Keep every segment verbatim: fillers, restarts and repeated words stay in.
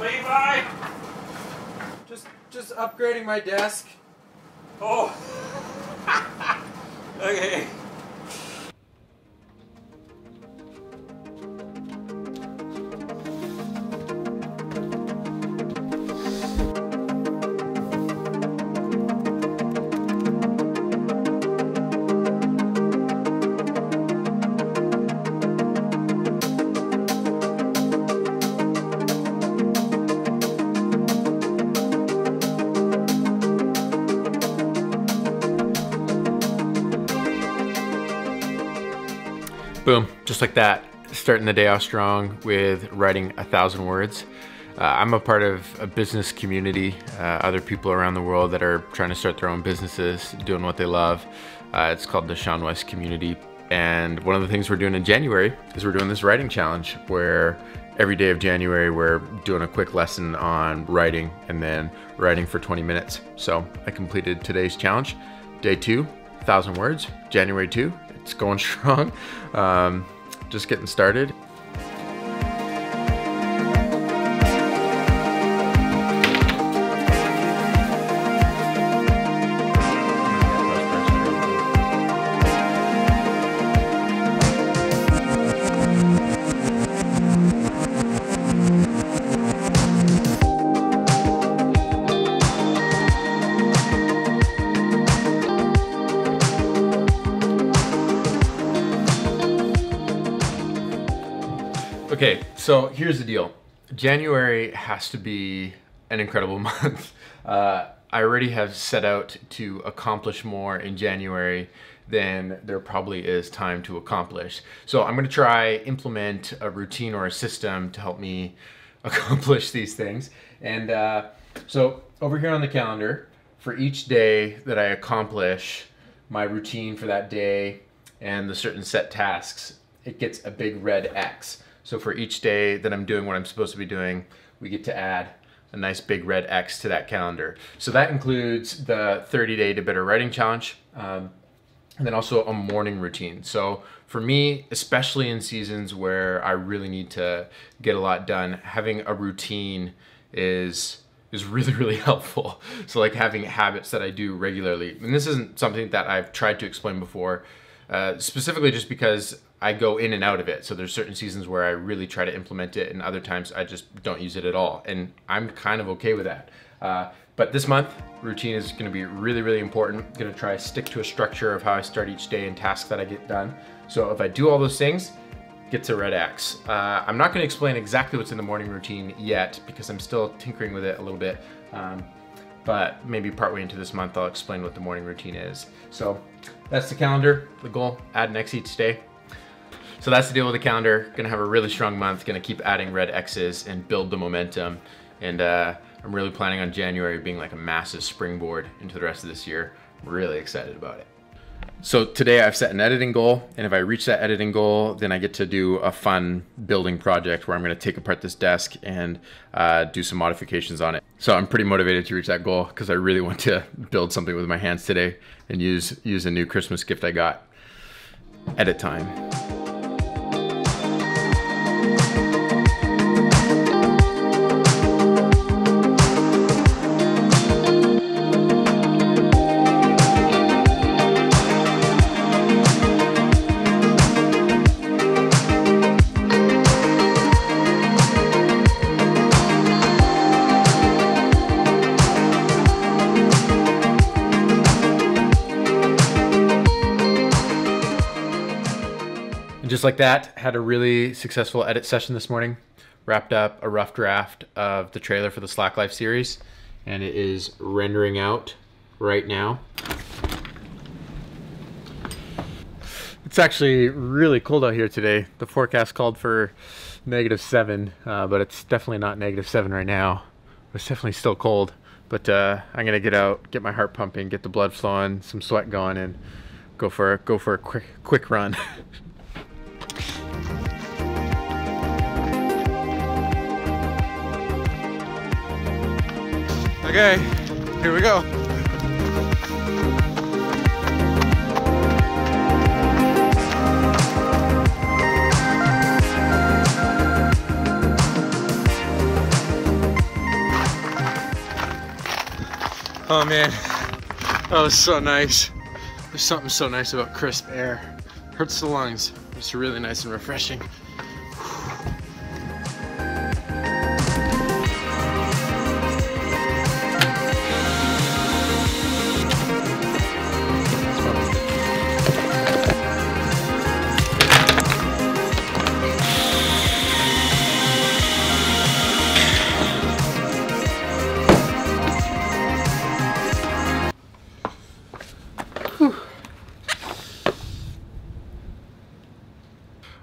Levi? Just, just upgrading my desk. Oh. Okay. Boom, just like that, starting the day off strong with writing a thousand words. Uh, I'm a part of a business community, uh, other people around the world that are trying to start their own businesses, doing what they love. Uh, it's called the Sean West community. And one of the things we're doing in January is we're doing this writing challenge where every day of January, we're doing a quick lesson on writing and then writing for twenty minutes. So I completed today's challenge. Day two, thousand words, January two. It's going strong, um, just getting started. Okay, so here's the deal. January has to be an incredible month. Uh, I already have set out to accomplish more in January than there probably is time to accomplish. So I'm gonna try implement a routine or a system to help me accomplish these things. And uh, so over here on the calendar, for each day that I accomplish my routine for that day and the certain set tasks, it gets a big red X. So for each day that I'm doing what I'm supposed to be doing, we get to add a nice big red X to that calendar. So that includes the thirty day to better writing challenge, um, and then also a morning routine. So for me, especially in seasons where I really need to get a lot done, having a routine is is really, really helpful. So like having habits that I do regularly. And this isn't something that I've tried to explain before, uh, specifically just because I go in and out of it. So there's certain seasons where I really try to implement it and other times I just don't use it at all. And I'm kind of okay with that. Uh, but this month, routine is gonna be really, really important. I'm gonna try to stick to a structure of how I start each day and tasks that I get done. So if I do all those things, it gets a red X. Uh, I'm not gonna explain exactly what's in the morning routine yet because I'm still tinkering with it a little bit. Um, but maybe partway into this month, I'll explain what the morning routine is. So that's the calendar, the goal, add an X each day. So that's the deal with the calendar. Gonna have a really strong month, gonna keep adding red X's and build the momentum. And uh, I'm really planning on January being like a massive springboard into the rest of this year. I'm really excited about it. So today I've set an editing goal, and if I reach that editing goal, then I get to do a fun building project where I'm gonna take apart this desk and uh, do some modifications on it. So I'm pretty motivated to reach that goal because I really want to build something with my hands today and use, use a new Christmas gift I got. Edit time. Just like that, had a really successful edit session this morning. Wrapped up a rough draft of the trailer for the Slack Life series, and it is rendering out right now. It's actually really cold out here today. The forecast called for negative seven, uh, but it's definitely not negative seven right now. It's definitely still cold, but uh, I'm gonna get out, get my heart pumping, get the blood flowing, some sweat going, and go for go for a quick quick run. Okay, here we go. Oh man, that was so nice. There's something so nice about crisp air. Hurts the lungs. It's really nice and refreshing.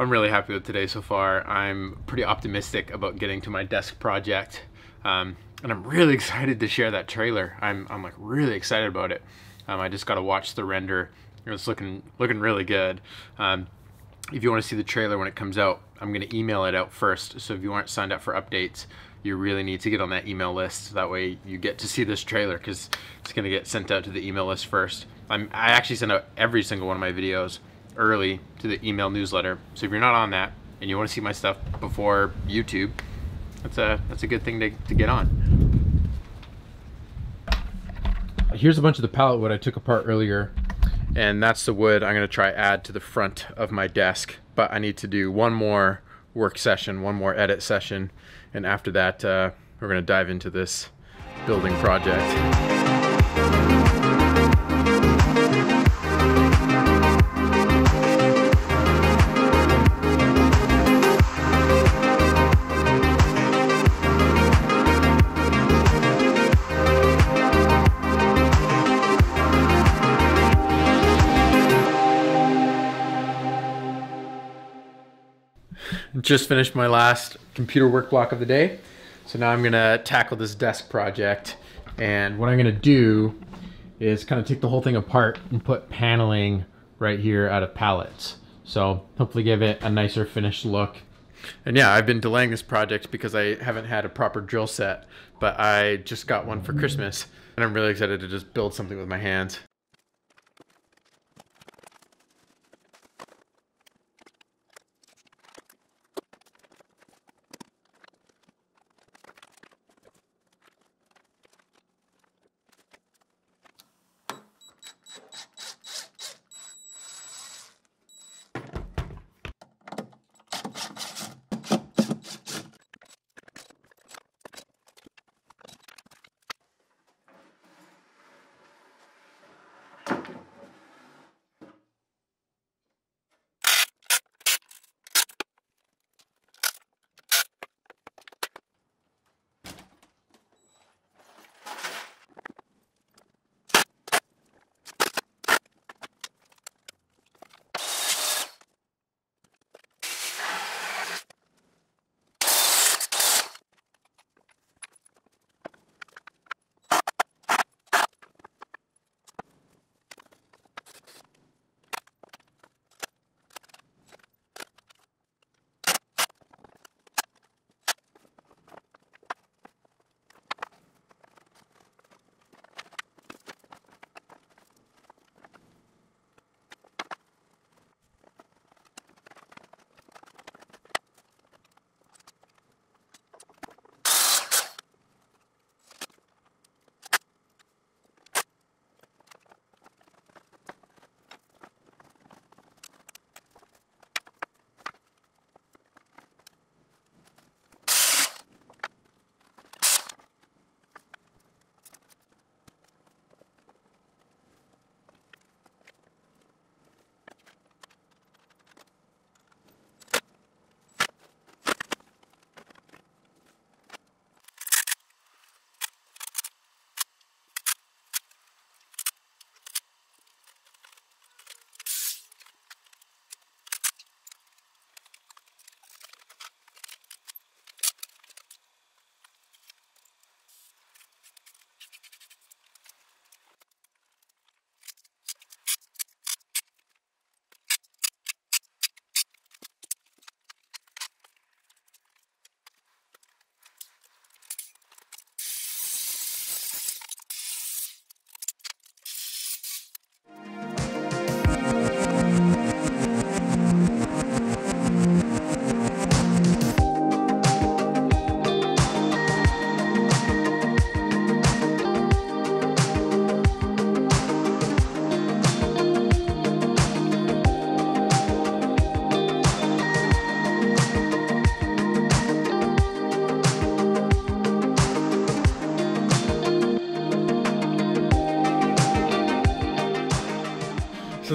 I'm really happy with today so far. I'm pretty optimistic about getting to my desk project. Um, and I'm really excited to share that trailer. I'm, I'm like really excited about it. Um, I just got to watch the render. It's looking, looking really good. Um, if you want to see the trailer when it comes out, I'm going to email it out first. So if you aren't signed up for updates, you really need to get on that email list. That way you get to see this trailer because it's going to get sent out to the email list first. I'm, I actually send out every single one of my videos early to the email newsletter. So if you're not on that and you want to see my stuff before YouTube, that's a that's a good thing to, to get on. Here's a bunch of the pallet wood I took apart earlier, and that's the wood I'm gonna try add to the front of my desk, but I need to do one more work session, one more edit session, and after that uh, we're gonna dive into this building project. Just finished my last computer work block of the day. So now I'm gonna tackle this desk project. And what I'm gonna do is kind of take the whole thing apart and put paneling right here out of pallets. So hopefully give it a nicer finished look. And yeah, I've been delaying this project because I haven't had a proper drill set, but I just got one for Christmas. And I'm really excited to just build something with my hands.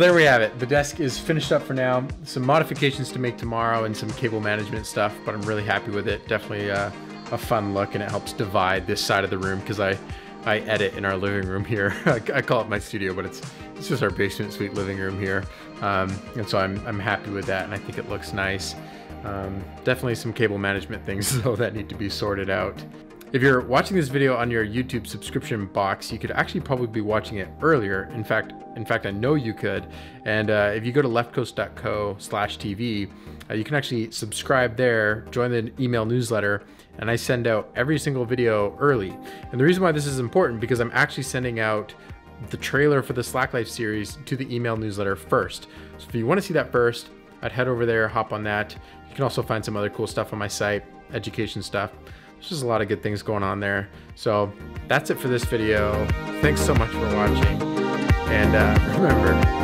there we have it. The desk is finished up for now. Some modifications to make tomorrow and some cable management stuff, but I'm really happy with it. Definitely uh, a fun look, and it helps divide this side of the room because I, I edit in our living room here. I, I call it my studio, but it's it's just our basement suite living room here. Um, and so I'm, I'm happy with that, and I think it looks nice. Um, definitely some cable management things though that need to be sorted out. If you're watching this video on your YouTube subscription box, you could actually probably be watching it earlier. In fact, in fact, I know you could. And uh, if you go to leftcoast dot co slash T V, uh, you can actually subscribe there, join the email newsletter, and I send out every single video early. And the reason why this is important because I'm actually sending out the trailer for the Slack Life series to the email newsletter first. So if you want to see that first, I'd head over there, hop on that. You can also find some other cool stuff on my site, education stuff. There's just a lot of good things going on there. So that's it for this video. Thanks so much for watching. And uh, remember,